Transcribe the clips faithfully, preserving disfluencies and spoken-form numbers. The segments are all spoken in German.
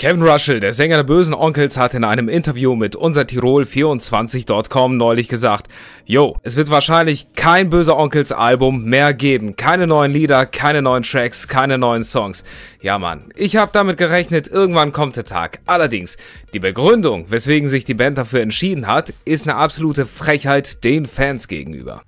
Kevin Russell, der Sänger der Böhsen Onkelz, hat in einem Interview mit unser Tirol vierundzwanzig Punkt com neulich gesagt, yo, es wird wahrscheinlich kein Böhse Onkelz Album mehr geben. Keine neuen Lieder, keine neuen Tracks, keine neuen Songs. Ja Mann, ich habe damit gerechnet, irgendwann kommt der Tag. Allerdings, die Begründung, weswegen sich die Band dafür entschieden hat, ist eine absolute Frechheit den Fans gegenüber.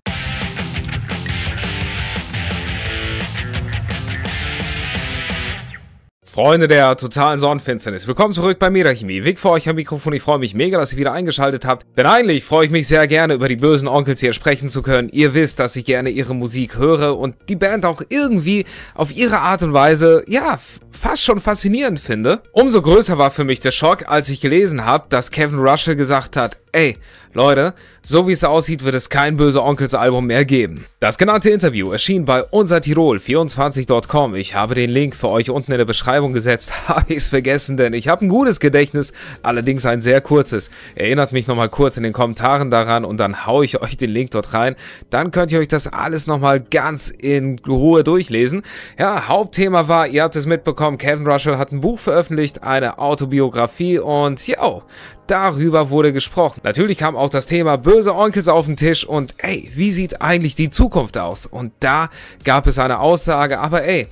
Freunde der totalen Sonnenfinsternis, willkommen zurück bei Metachemie. Weg für euch am Mikrofon, ich freue mich mega, dass ihr wieder eingeschaltet habt, denn eigentlich freue ich mich sehr gerne, über die Böhsen Onkelz hier sprechen zu können. Ihr wisst, dass ich gerne ihre Musik höre und die Band auch irgendwie auf ihre Art und Weise, ja, fast schon faszinierend finde. Umso größer war für mich der Schock, als ich gelesen habe, dass Kevin Russell gesagt hat, ey, Leute, so wie es aussieht, wird es kein Böhse Onkelz Album mehr geben. Das genannte Interview erschien bei unser Tirol vierundzwanzig Punkt com. Ich habe den Link für euch unten in der Beschreibung gesetzt. Habe ich es vergessen, denn ich habe ein gutes Gedächtnis, allerdings ein sehr kurzes. Erinnert mich nochmal kurz in den Kommentaren daran und dann haue ich euch den Link dort rein. Dann könnt ihr euch das alles nochmal ganz in Ruhe durchlesen. Ja, Hauptthema war, ihr habt es mitbekommen, Kevin Russell hat ein Buch veröffentlicht, eine Autobiografie und ja, darüber wurde gesprochen. Natürlich kam auch das Thema Böhse Onkelz auf den Tisch und ey, wie sieht eigentlich die Zukunft aus? Und da gab es eine Aussage, aber ey,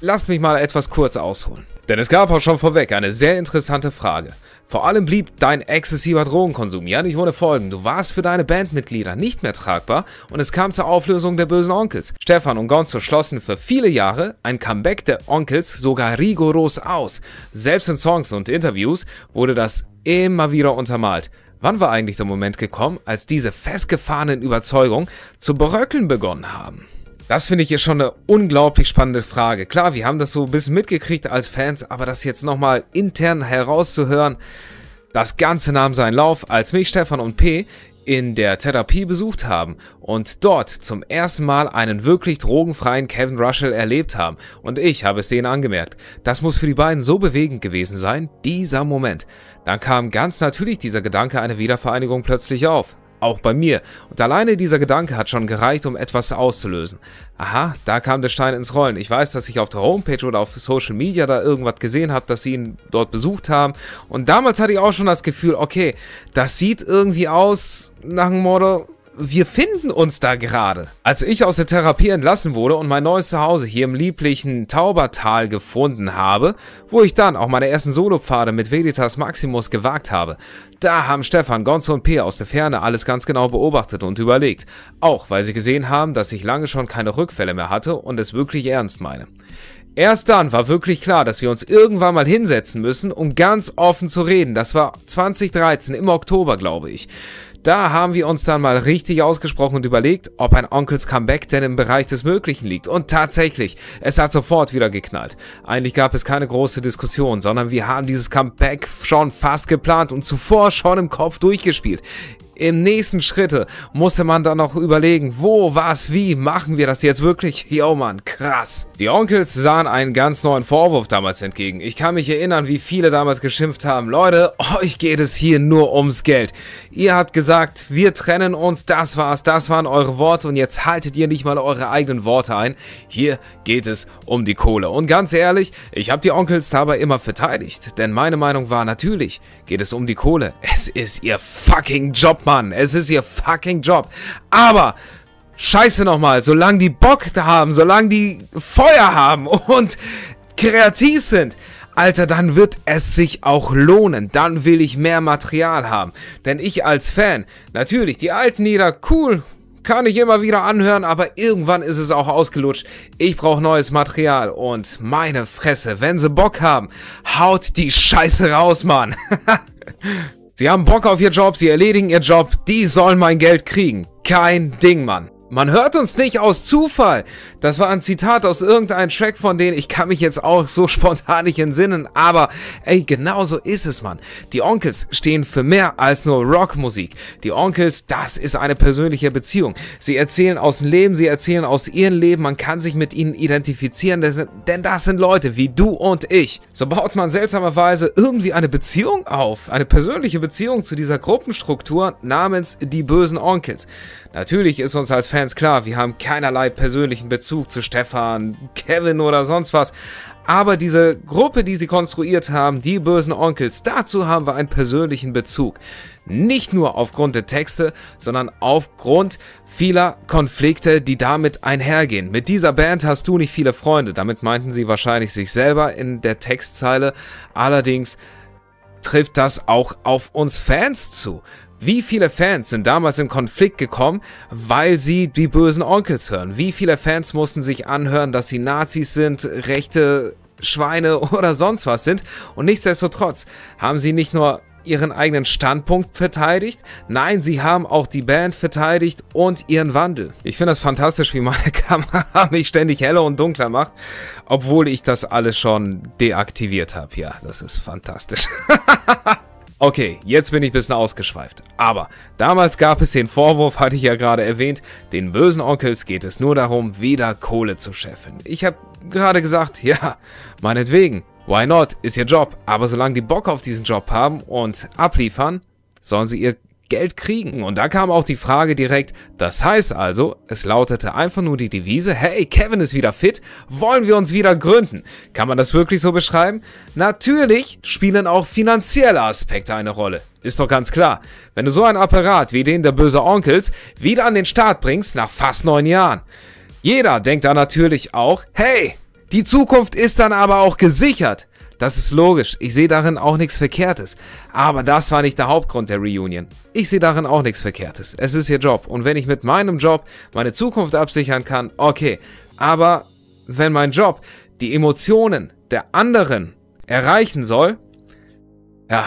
lasst mich mal etwas kurz ausholen. Denn es gab auch schon vorweg eine sehr interessante Frage. Vor allem blieb dein exzessiver Drogenkonsum ja nicht ohne Folgen. Du warst für deine Bandmitglieder nicht mehr tragbar und es kam zur Auflösung der Böhsen Onkelz. Stefan und Gonzo schlossen für viele Jahre ein Comeback der Onkels sogar rigoros aus. Selbst in Songs und Interviews wurde das immer wieder untermalt. Wann war eigentlich der Moment gekommen, als diese festgefahrenen Überzeugungen zu bröckeln begonnen haben? Das finde ich hier schon eine unglaublich spannende Frage. Klar, wir haben das so ein bisschen mitgekriegt als Fans, aber das jetzt nochmal intern herauszuhören, das Ganze nahm seinen Lauf, als mich Stefan und Pe in der Therapie besucht haben und dort zum ersten Mal einen wirklich drogenfreien Kevin Russell erlebt haben. Und ich habe es denen angemerkt. Das muss für die beiden so bewegend gewesen sein, dieser Moment. Dann kam ganz natürlich dieser Gedanke einer Wiedervereinigung plötzlich auf. Auch bei mir. Und alleine dieser Gedanke hat schon gereicht, um etwas auszulösen. Aha, da kam der Stein ins Rollen. Ich weiß, dass ich auf der Homepage oder auf Social Media da irgendwas gesehen habe, dass sie ihn dort besucht haben. Und damals hatte ich auch schon das Gefühl, okay, das sieht irgendwie aus nach dem Motto, wir finden uns da gerade. Als ich aus der Therapie entlassen wurde und mein neues Zuhause hier im lieblichen Taubertal gefunden habe, wo ich dann auch meine ersten Solopfade mit Circus Maximus gewagt habe, da haben Stefan, Gonzo und Pe aus der Ferne alles ganz genau beobachtet und überlegt. Auch weil sie gesehen haben, dass ich lange schon keine Rückfälle mehr hatte und es wirklich ernst meine. Erst dann war wirklich klar, dass wir uns irgendwann mal hinsetzen müssen, um ganz offen zu reden. Das war zweitausenddreizehn, im Oktober, glaube ich. Da haben wir uns dann mal richtig ausgesprochen und überlegt, ob ein Onkels Comeback denn im Bereich des Möglichen liegt. Und tatsächlich, es hat sofort wieder geknallt. Eigentlich gab es keine große Diskussion, sondern wir haben dieses Comeback schon fast geplant und zuvor schon im Kopf durchgespielt. Im nächsten Schritte musste man dann noch überlegen, wo, was, wie, machen wir das jetzt wirklich? Yo Mann, krass. Die Onkels sahen einen ganz neuen Vorwurf damals entgegen. Ich kann mich erinnern, wie viele damals geschimpft haben. Leute, euch geht es hier nur ums Geld. Ihr habt gesagt, wir trennen uns, das war's, das waren eure Worte und jetzt haltet ihr nicht mal eure eigenen Worte ein. Hier geht es um die Kohle. Und ganz ehrlich, ich habe die Onkels dabei immer verteidigt, denn meine Meinung war, natürlich geht es um die Kohle. Es ist ihr fucking Job. Mann, es ist ihr fucking Job. Aber, scheiße nochmal, solange die Bock haben, solange die Feuer haben und kreativ sind, Alter, dann wird es sich auch lohnen. Dann will ich mehr Material haben. Denn ich als Fan, natürlich, die alten Lieder, cool, kann ich immer wieder anhören, aber irgendwann ist es auch ausgelutscht. Ich brauche neues Material und meine Fresse, wenn sie Bock haben, haut die Scheiße raus, Mann. Sie haben Bock auf ihr Job, sie erledigen ihr Job, die sollen mein Geld kriegen. Kein Ding, Mann. Man hört uns nicht aus Zufall. Das war ein Zitat aus irgendeinem Track von denen, ich kann mich jetzt auch so spontan nicht entsinnen, aber ey, genau so ist es, Mann. Die Onkels stehen für mehr als nur Rockmusik. Die Onkels, das ist eine persönliche Beziehung. Sie erzählen aus dem Leben, sie erzählen aus ihrem Leben, man kann sich mit ihnen identifizieren, denn das sind Leute wie du und ich. So baut man seltsamerweise irgendwie eine Beziehung auf, eine persönliche Beziehung zu dieser Gruppenstruktur namens die Böhsen Onkels. Natürlich ist uns als Fans ganz klar, wir haben keinerlei persönlichen Bezug zu Stefan, Kevin oder sonst was. Aber diese Gruppe, die sie konstruiert haben, die Böhsen Onkels, dazu haben wir einen persönlichen Bezug. Nicht nur aufgrund der Texte, sondern aufgrund vieler Konflikte, die damit einhergehen. Mit dieser Band hast du nicht viele Freunde. Damit meinten sie wahrscheinlich sich selber in der Textzeile. Allerdings trifft das auch auf uns Fans zu. Wie viele Fans sind damals in Konflikt gekommen, weil sie die Böhsen Onkels hören? Wie viele Fans mussten sich anhören, dass sie Nazis sind, rechte Schweine oder sonst was sind? Und nichtsdestotrotz haben sie nicht nur ihren eigenen Standpunkt verteidigt, nein, sie haben auch die Band verteidigt und ihren Wandel. Ich finde das fantastisch, wie meine Kamera mich ständig heller und dunkler macht, obwohl ich das alles schon deaktiviert habe. Ja, das ist fantastisch. Okay, jetzt bin ich ein bisschen ausgeschweift. Aber damals gab es den Vorwurf, hatte ich ja gerade erwähnt, den Böhsen Onkels geht es nur darum, wieder Kohle zu scheffeln. Ich habe gerade gesagt, ja, meinetwegen, why not, ist ihr Job. Aber solange die Bock auf diesen Job haben und abliefern, sollen sie ihr Geld kriegen. Und da kam auch die Frage direkt, das heißt also, es lautete einfach nur die Devise, hey, Kevin ist wieder fit, wollen wir uns wieder gründen? Kann man das wirklich so beschreiben? Natürlich spielen auch finanzielle Aspekte eine Rolle. Ist doch ganz klar. Wenn du so ein Apparat wie den der Böhse Onkels wieder an den Start bringst, nach fast neun Jahren. Jeder denkt da natürlich auch, hey, die Zukunft ist dann aber auch gesichert. Das ist logisch, ich sehe darin auch nichts Verkehrtes. Aber das war nicht der Hauptgrund der Reunion. Ich sehe darin auch nichts Verkehrtes. Es ist ihr Job. Und wenn ich mit meinem Job meine Zukunft absichern kann, okay. Aber wenn mein Job die Emotionen der anderen erreichen soll, ja,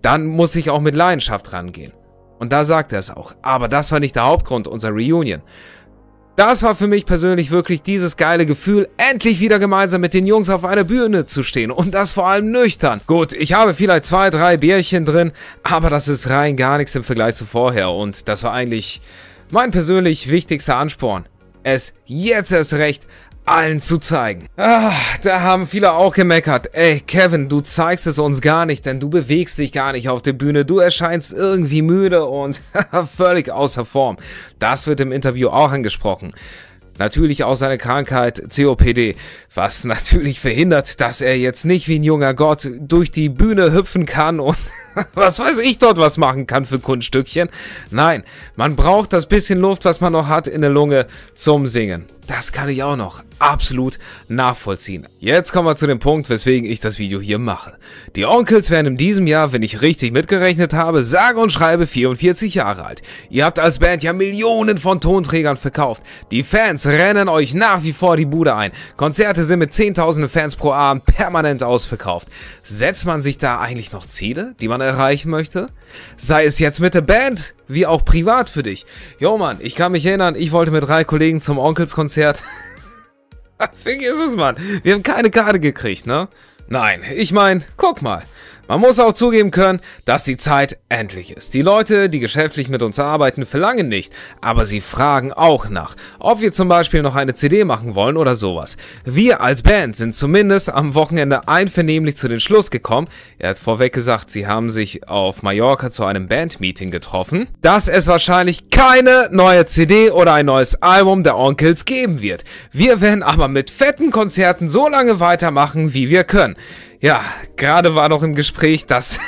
dann muss ich auch mit Leidenschaft rangehen. Und da sagt er es auch. Aber das war nicht der Hauptgrund unserer Reunion. Das war für mich persönlich wirklich dieses geile Gefühl, endlich wieder gemeinsam mit den Jungs auf einer Bühne zu stehen und das vor allem nüchtern. Gut, ich habe vielleicht zwei, drei Bierchen drin, aber das ist rein gar nichts im Vergleich zu vorher und das war eigentlich mein persönlich wichtigster Ansporn, es jetzt erst recht allen zu zeigen. Ah, da haben viele auch gemeckert. Ey, Kevin, du zeigst es uns gar nicht, denn du bewegst dich gar nicht auf der Bühne. Du erscheinst irgendwie müde und völlig außer Form. Das wird im Interview auch angesprochen. Natürlich auch seine Krankheit C O P D, was natürlich verhindert, dass er jetzt nicht wie ein junger Gott durch die Bühne hüpfen kann und was weiß ich dort was machen kann für Kunststückchen. Nein, man braucht das bisschen Luft, was man noch hat in der Lunge zum Singen. Das kann ich auch noch absolut nachvollziehen. Jetzt kommen wir zu dem Punkt, weswegen ich das Video hier mache. Die Onkels werden in diesem Jahr, wenn ich richtig mitgerechnet habe, sage und schreibe vierundvierzig Jahre alt. Ihr habt als Band ja Millionen von Tonträgern verkauft. Die Fans rennen euch nach wie vor die Bude ein. Konzerte sind mit zehntausenden Fans pro Abend permanent ausverkauft. Setzt man sich da eigentlich noch Ziele, die man erreichen möchte? Sei es jetzt mit der Band, wie auch privat für dich. Jo Mann, ich kann mich erinnern, ich wollte mit drei Kollegen zum Onkels-Konzert. Fick ist es, Mann. Wir haben keine Karte gekriegt, ne? Nein, ich meine, guck mal. Man muss auch zugeben können, dass die Zeit endlich ist. Die Leute, die geschäftlich mit uns arbeiten, verlangen nicht, aber sie fragen auch nach, ob wir zum Beispiel noch eine C D machen wollen oder sowas. Wir als Band sind zumindest am Wochenende einvernehmlich zu dem Schluss gekommen, er hat vorweg gesagt, sie haben sich auf Mallorca zu einem Bandmeeting getroffen, dass es wahrscheinlich keine neue C D oder ein neues Album der Onkels geben wird. Wir werden aber mit fetten Konzerten so lange weitermachen, wie wir können. Ja, gerade war noch im Gespräch, dass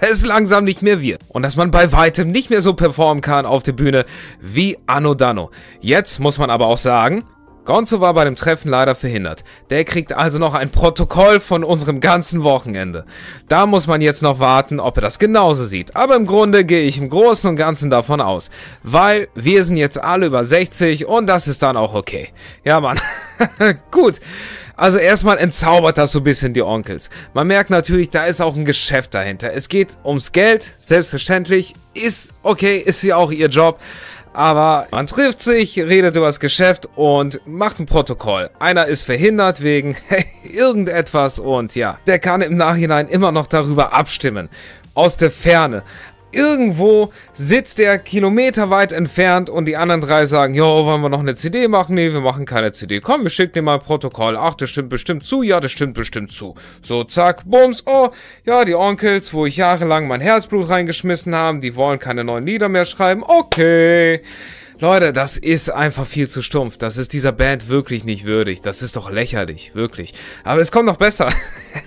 es langsam nicht mehr wird und dass man bei weitem nicht mehr so performen kann auf der Bühne wie Anno Danno. Jetzt muss man aber auch sagen, Gonzo war bei dem Treffen leider verhindert. Der kriegt also noch ein Protokoll von unserem ganzen Wochenende. Da muss man jetzt noch warten, ob er das genauso sieht. Aber im Grunde gehe ich im Großen und Ganzen davon aus, weil wir sind jetzt alle über sechzig und das ist dann auch okay. Ja, Mann. Gut. Also erstmal entzaubert das so ein bisschen die Onkels. Man merkt natürlich, da ist auch ein Geschäft dahinter. Es geht ums Geld, selbstverständlich. Ist okay, ist ja auch ihr Job. Aber man trifft sich, redet über das Geschäft und macht ein Protokoll. Einer ist verhindert wegen irgendetwas und ja, der kann im Nachhinein immer noch darüber abstimmen. Aus der Ferne. Irgendwo sitzt der kilometerweit entfernt und die anderen drei sagen, jo, wollen wir noch eine C D machen? Nee, wir machen keine C D. Komm, wir schicken dir mal ein Protokoll. Ach, das stimmt bestimmt zu. Ja, das stimmt bestimmt zu. So, zack, bums. Oh, ja, die Onkels, wo ich jahrelang mein Herzblut reingeschmissen habe, die wollen keine neuen Lieder mehr schreiben. Okay. Leute, das ist einfach viel zu stumpf. Das ist dieser Band wirklich nicht würdig. Das ist doch lächerlich, wirklich. Aber es kommt noch besser.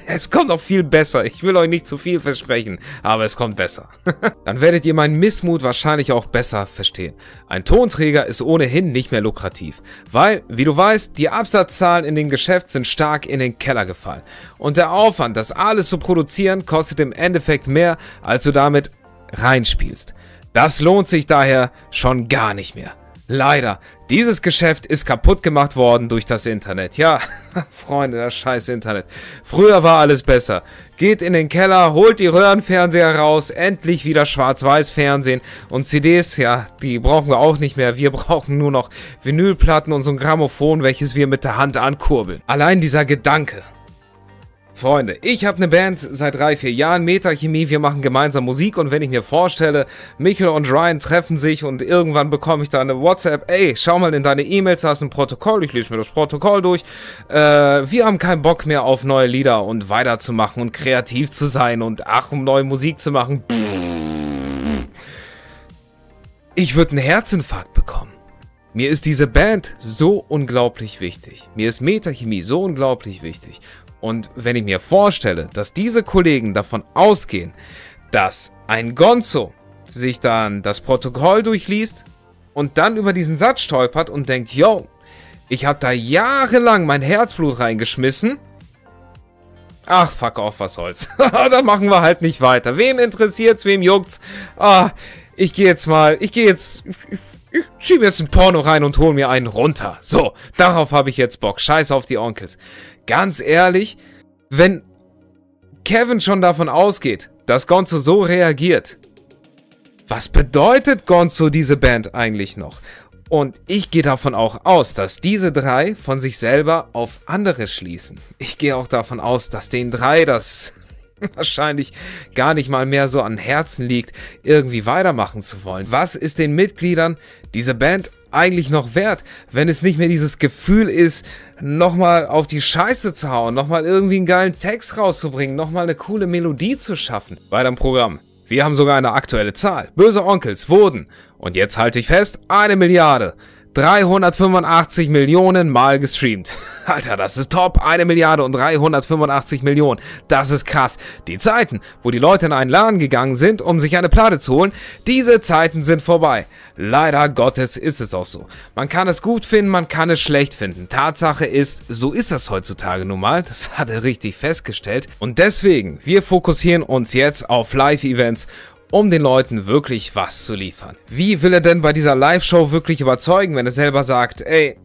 Es kommt noch viel besser. Ich will euch nicht zu viel versprechen, aber es kommt besser. Dann werdet ihr meinen Missmut wahrscheinlich auch besser verstehen. Ein Tonträger ist ohnehin nicht mehr lukrativ, weil, wie du weißt, die Absatzzahlen in dem Geschäft sind stark in den Keller gefallen. Und der Aufwand, das alles zu produzieren, kostet im Endeffekt mehr, als du damit reinspielst. Das lohnt sich daher schon gar nicht mehr. Leider, dieses Geschäft ist kaputt gemacht worden durch das Internet. Ja, Freunde, das scheiß Internet. Früher war alles besser. Geht in den Keller, holt die Röhrenfernseher raus, endlich wieder Schwarz-Weiß-Fernsehen und C Ds, ja, die brauchen wir auch nicht mehr. Wir brauchen nur noch Vinylplatten und so ein Grammophon, welches wir mit der Hand ankurbeln. Allein dieser Gedanke. Freunde, ich habe eine Band seit drei, vier Jahren, Metachemie, wir machen gemeinsam Musik und wenn ich mir vorstelle, Micha und Ryan treffen sich und irgendwann bekomme ich da eine WhatsApp, ey, schau mal in deine E-Mails, da ist ein Protokoll, ich lese mir das Protokoll durch, äh, wir haben keinen Bock mehr auf neue Lieder und weiterzumachen und kreativ zu sein und ach, um neue Musik zu machen, ich würde einen Herzinfarkt bekommen. Mir ist diese Band so unglaublich wichtig, mir ist Metachemie so unglaublich wichtig. Und wenn ich mir vorstelle, dass diese Kollegen davon ausgehen, dass ein Gonzo sich dann das Protokoll durchliest und dann über diesen Satz stolpert und denkt, yo, ich habe da jahrelang mein Herzblut reingeschmissen. Ach, fuck off, was soll's. Da machen wir halt nicht weiter. Wem interessiert's, wem juckt's? Ah, ich gehe jetzt mal, ich gehe jetzt... Ich schiebe jetzt ein Porno rein und hole mir einen runter. So, darauf habe ich jetzt Bock. Scheiß auf die Onkels. Ganz ehrlich, wenn Kevin schon davon ausgeht, dass Gonzo so reagiert, was bedeutet Gonzo diese Band eigentlich noch? Und ich gehe davon auch aus, dass diese drei von sich selber auf andere schließen. Ich gehe auch davon aus, dass den drei das wahrscheinlich gar nicht mal mehr so an Herzen liegt, irgendwie weitermachen zu wollen. Was ist den Mitgliedern dieser Band eigentlich noch wert, wenn es nicht mehr dieses Gefühl ist, nochmal auf die Scheiße zu hauen, nochmal irgendwie einen geilen Text rauszubringen, nochmal eine coole Melodie zu schaffen? Weiter im Programm. Wir haben sogar eine aktuelle Zahl. Böhse Onkelz wurden, und jetzt halte ich fest, eine Milliarde. dreihundertfünfundachtzig Millionen Mal gestreamt. Alter, das ist top. Eine Milliarde und dreihundertfünfundachtzig Millionen. Das ist krass. Die Zeiten, wo die Leute in einen Laden gegangen sind, um sich eine Platte zu holen, diese Zeiten sind vorbei. Leider Gottes ist es auch so. Man kann es gut finden, man kann es schlecht finden. Tatsache ist, so ist das heutzutage nun mal. Das hat er richtig festgestellt. Und deswegen, wir fokussieren uns jetzt auf Live-Events, um den Leuten wirklich was zu liefern. Wie will er denn bei dieser Live-Show wirklich überzeugen, wenn er selber sagt, ey,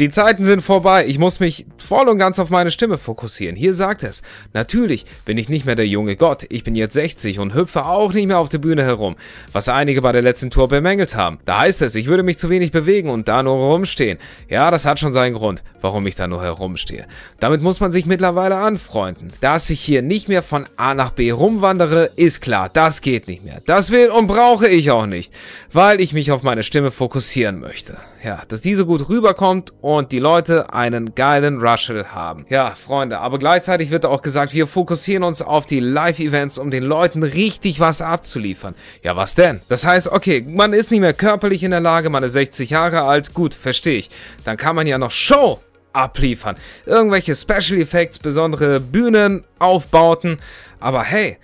die Zeiten sind vorbei, ich muss mich voll und ganz auf meine Stimme fokussieren. Hier sagt er es. Natürlich bin ich nicht mehr der junge Gott, ich bin jetzt sechzig und hüpfe auch nicht mehr auf der Bühne herum, was einige bei der letzten Tour bemängelt haben. Da heißt es, ich würde mich zu wenig bewegen und da nur rumstehen. Ja, das hat schon seinen Grund, warum ich da nur herumstehe. Damit muss man sich mittlerweile anfreunden. Dass ich hier nicht mehr von A nach B rumwandere, ist klar, das geht nicht mehr. Das will und brauche ich auch nicht, weil ich mich auf meine Stimme fokussieren möchte. Ja, dass diese gut rüberkommt und die Leute einen geilen Rushel haben. Ja, Freunde, aber gleichzeitig wird auch gesagt, wir fokussieren uns auf die Live-Events, um den Leuten richtig was abzuliefern. Ja, was denn? Das heißt, okay, man ist nicht mehr körperlich in der Lage, man ist sechzig Jahre alt, gut, verstehe ich. Dann kann man ja noch Show abliefern. Irgendwelche Special Effects, besondere Bühnen, Aufbauten, aber hey,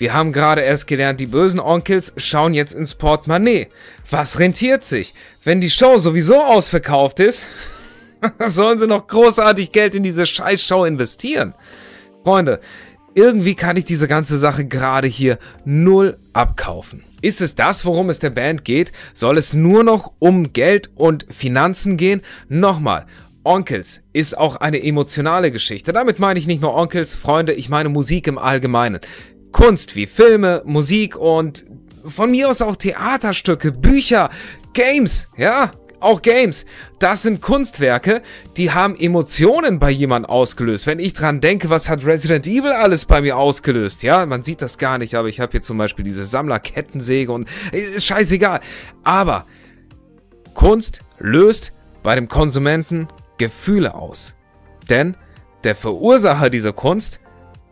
wir haben gerade erst gelernt, die bösen Onkels schauen jetzt ins Portemonnaie. Was rentiert sich? Wenn die Show sowieso ausverkauft ist, sollen sie noch großartig Geld in diese Scheißshow investieren? Freunde, irgendwie kann ich diese ganze Sache gerade hier null abkaufen. Ist es das, worum es der Band geht? Soll es nur noch um Geld und Finanzen gehen? Nochmal. Onkels ist auch eine emotionale Geschichte. Damit meine ich nicht nur Onkels, Freunde, ich meine Musik im Allgemeinen. Kunst wie Filme, Musik und von mir aus auch Theaterstücke, Bücher, Games, ja, auch Games. Das sind Kunstwerke, die haben Emotionen bei jemandem ausgelöst. Wenn ich dran denke, was hat Resident Evil alles bei mir ausgelöst, ja, man sieht das gar nicht, aber ich habe hier zum Beispiel diese Sammlerkettensäge und ist scheißegal. Aber Kunst löst bei dem Konsumenten Gefühle aus, denn der Verursacher dieser Kunst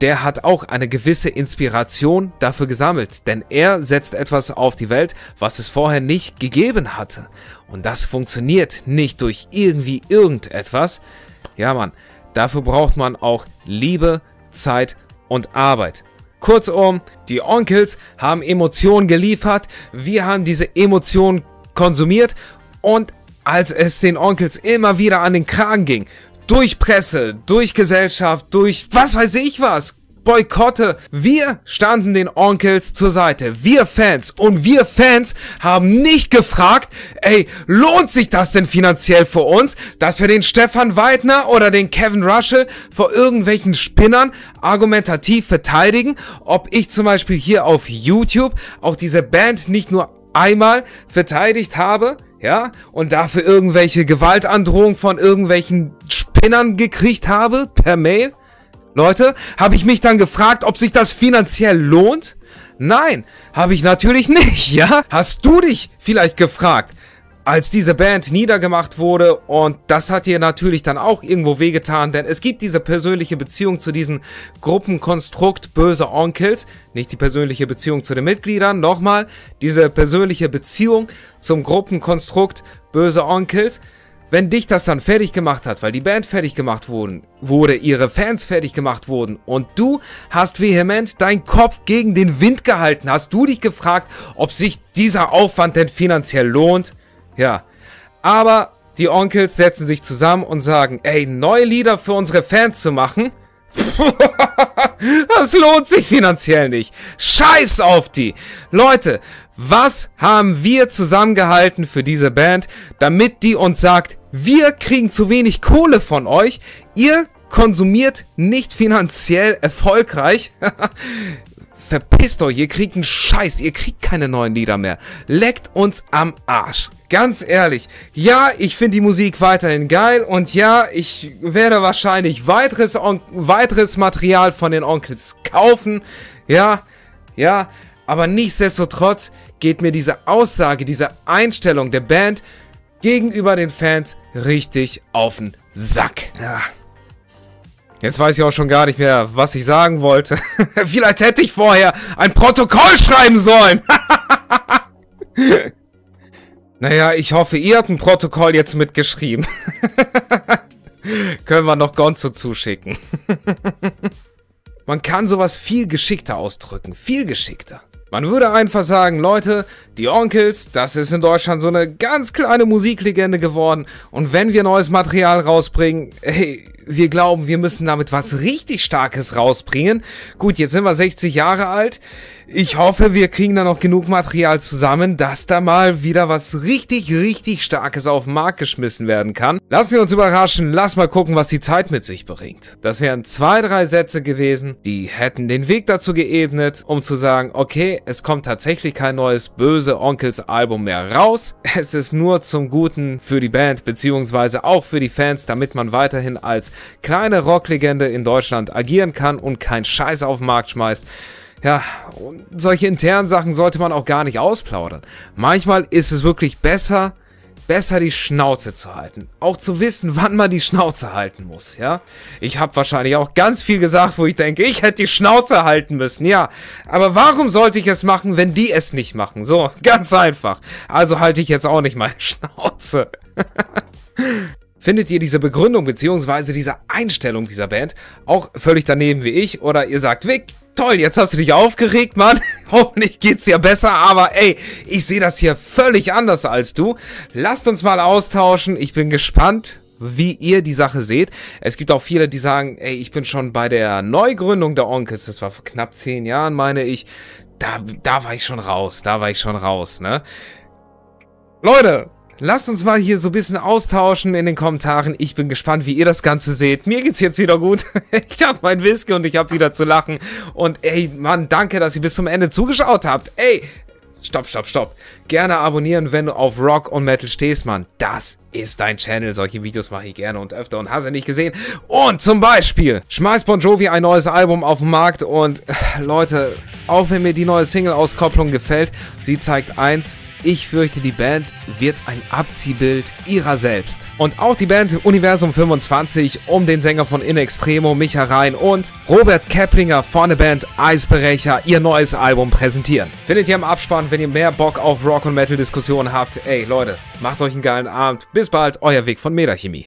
der hat auch eine gewisse Inspiration dafür gesammelt, denn er setzt etwas auf die Welt, was es vorher nicht gegeben hatte. Und das funktioniert nicht durch irgendwie irgendetwas. Ja, Mann, dafür braucht man auch Liebe, Zeit und Arbeit. Kurzum, die Onkels haben Emotionen geliefert, wir haben diese Emotionen konsumiert und als es den Onkels immer wieder an den Kragen ging, durch Presse, durch Gesellschaft, durch was weiß ich was, Boykotte. Wir standen den Onkels zur Seite, wir Fans. Und wir Fans haben nicht gefragt, ey, lohnt sich das denn finanziell für uns, dass wir den Stefan Weidner oder den Kevin Russell vor irgendwelchen Spinnern argumentativ verteidigen? Ob ich zum Beispiel hier auf YouTube auch diese Band nicht nur einmal verteidigt habe, ja, und dafür irgendwelche Gewaltandrohungen von irgendwelchen Spinnern gekriegt habe, per Mail? Leute, habe ich mich dann gefragt, ob sich das finanziell lohnt? Nein, habe ich natürlich nicht, ja? Hast du dich vielleicht gefragt, als diese Band niedergemacht wurde, und das hat dir natürlich dann auch irgendwo wehgetan, denn es gibt diese persönliche Beziehung zu diesem Gruppenkonstrukt Böhse Onkelz, nicht die persönliche Beziehung zu den Mitgliedern, nochmal, diese persönliche Beziehung zum Gruppenkonstrukt Böhse Onkelz. Wenn dich das dann fertig gemacht hat, weil die Band fertig gemacht wurden, wurde, ihre Fans fertig gemacht wurden und du hast vehement deinen Kopf gegen den Wind gehalten, hast du dich gefragt, ob sich dieser Aufwand denn finanziell lohnt? Ja, aber die Onkels setzen sich zusammen und sagen, ey, neue Lieder für unsere Fans zu machen, das lohnt sich finanziell nicht. Scheiß auf die. Leute, was haben wir zusammengehalten für diese Band, damit die uns sagt, wir kriegen zu wenig Kohle von euch, ihr konsumiert nicht finanziell erfolgreich. Verpisst euch, ihr kriegt einen Scheiß, ihr kriegt keine neuen Lieder mehr. Leckt uns am Arsch. Ganz ehrlich, ja, ich finde die Musik weiterhin geil und ja, ich werde wahrscheinlich weiteres, weiteres Material von den Onkels kaufen. Ja, ja, aber nichtsdestotrotz geht mir diese Aussage, diese Einstellung der Band gegenüber den Fans richtig auf den Sack. Ja. Jetzt weiß ich auch schon gar nicht mehr, was ich sagen wollte. Vielleicht hätte ich vorher ein Protokoll schreiben sollen. Naja, ich hoffe, ihr habt ein Protokoll jetzt mitgeschrieben. Können wir noch Gonzo zuschicken. Man kann sowas viel geschickter ausdrücken. Viel geschickter. Man würde einfach sagen, Leute, die Onkels, das ist in Deutschland so eine ganz kleine Musiklegende geworden. Und wenn wir neues Material rausbringen, hey, wir glauben, wir müssen damit was richtig Starkes rausbringen. Gut, jetzt sind wir sechzig Jahre alt. Ich hoffe, wir kriegen da noch genug Material zusammen, dass da mal wieder was richtig, richtig Starkes auf den Markt geschmissen werden kann. Lassen wir uns überraschen, lass mal gucken, was die Zeit mit sich bringt. Das wären zwei, drei Sätze gewesen, die hätten den Weg dazu geebnet, um zu sagen, okay, es kommt tatsächlich kein neues Böhse Onkels Album mehr raus. Es ist nur zum Guten für die Band, beziehungsweise auch für die Fans, damit man weiterhin als kleine Rocklegende in Deutschland agieren kann und keinen Scheiß auf den Markt schmeißt. Ja, und solche internen Sachen sollte man auch gar nicht ausplaudern. Manchmal ist es wirklich besser, besser die Schnauze zu halten. Auch zu wissen, wann man die Schnauze halten muss, ja. Ich habe wahrscheinlich auch ganz viel gesagt, wo ich denke, ich hätte die Schnauze halten müssen, ja. Aber warum sollte ich es machen, wenn die es nicht machen? So, ganz einfach. Also halte ich jetzt auch nicht meine Schnauze. Findet ihr diese Begründung bzw. diese Einstellung dieser Band auch völlig daneben wie ich? Oder ihr sagt, Vic, toll, jetzt hast du dich aufgeregt, Mann. Hoffentlich geht's dir besser, aber ey, ich sehe das hier völlig anders als du. Lasst uns mal austauschen. Ich bin gespannt, wie ihr die Sache seht. Es gibt auch viele, die sagen, ey, ich bin schon bei der Neugründung der Onkels, das war vor knapp zehn Jahren, meine ich. Da, da war ich schon raus, da war ich schon raus, ne? Leute, lasst uns mal hier so ein bisschen austauschen in den Kommentaren. Ich bin gespannt, wie ihr das Ganze seht. Mir geht's jetzt wieder gut. Ich habe mein Whisky und ich habe wieder zu lachen. Und ey, Mann, danke, dass ihr bis zum Ende zugeschaut habt. Ey, stopp, stopp, stopp. Gerne abonnieren, wenn du auf Rock und Metal stehst, Mann. Das ist dein Channel. Solche Videos mache ich gerne und öfter und hast du nicht gesehen. Und zum Beispiel schmeißt Bon Jovi ein neues Album auf den Markt. Und Leute, auch wenn mir die neue Single-Auskopplung gefällt, sie zeigt eins: ich fürchte, die Band wird ein Abziehbild ihrer selbst. Und auch die Band Universum fünfundzwanzig um den Sänger von In Extremo, Micha Rein und Robert Kepplinger von der Band Eisbrecher ihr neues Album präsentieren. Findet ihr im Abspann, wenn ihr mehr Bock auf Rock- und Metal-Diskussionen habt. Ey Leute, macht euch einen geilen Abend. Bis bald, euer Weg von Metachemie.